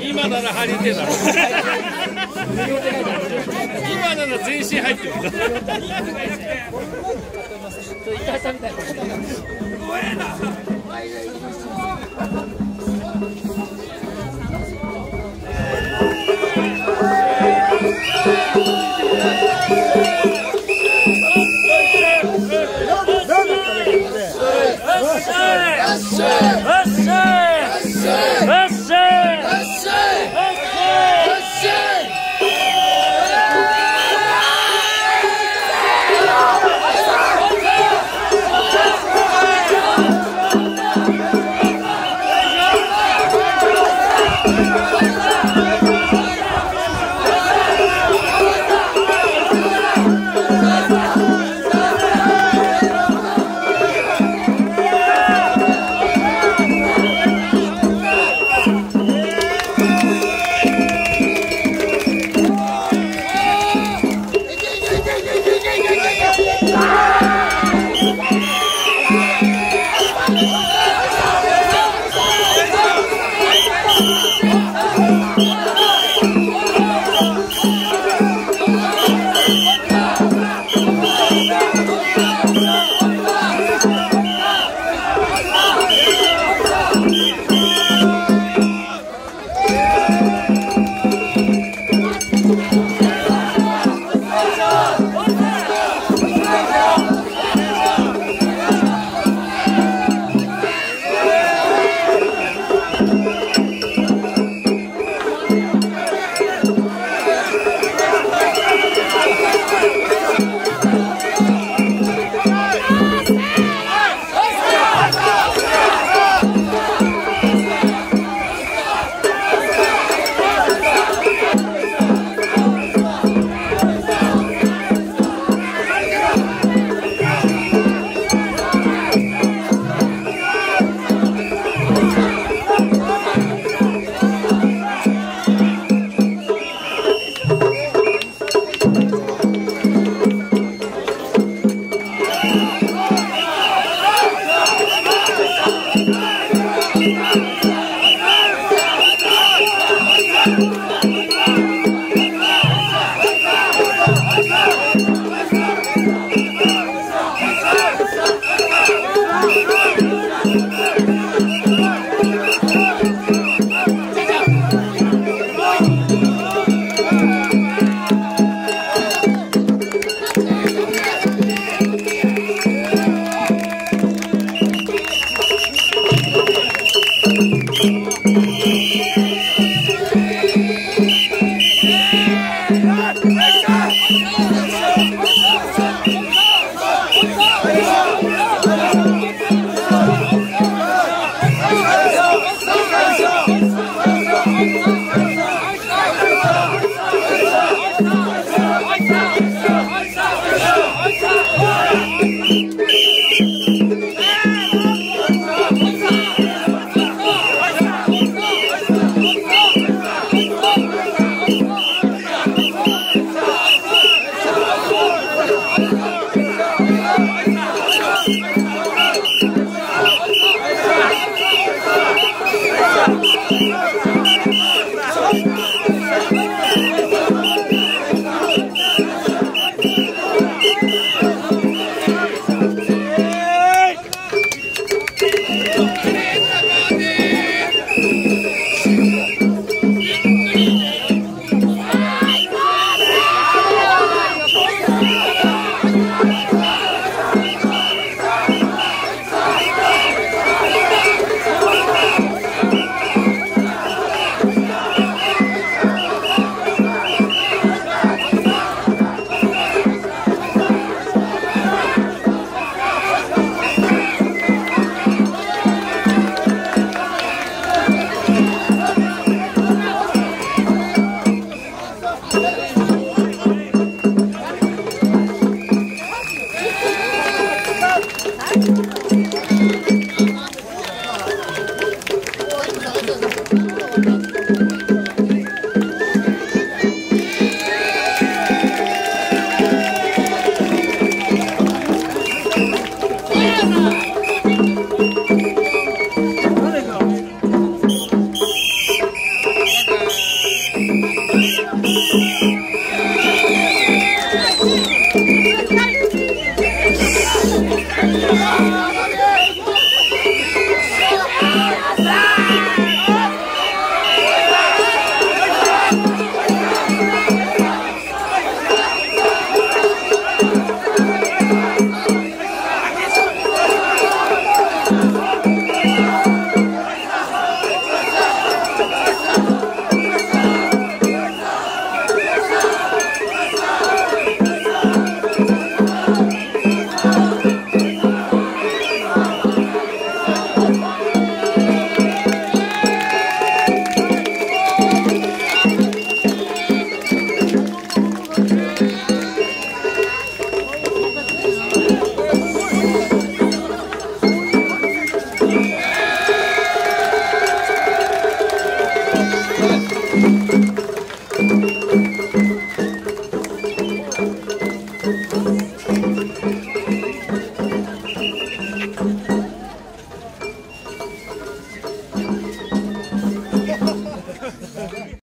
今なら入ってた。今なら全身入ってる。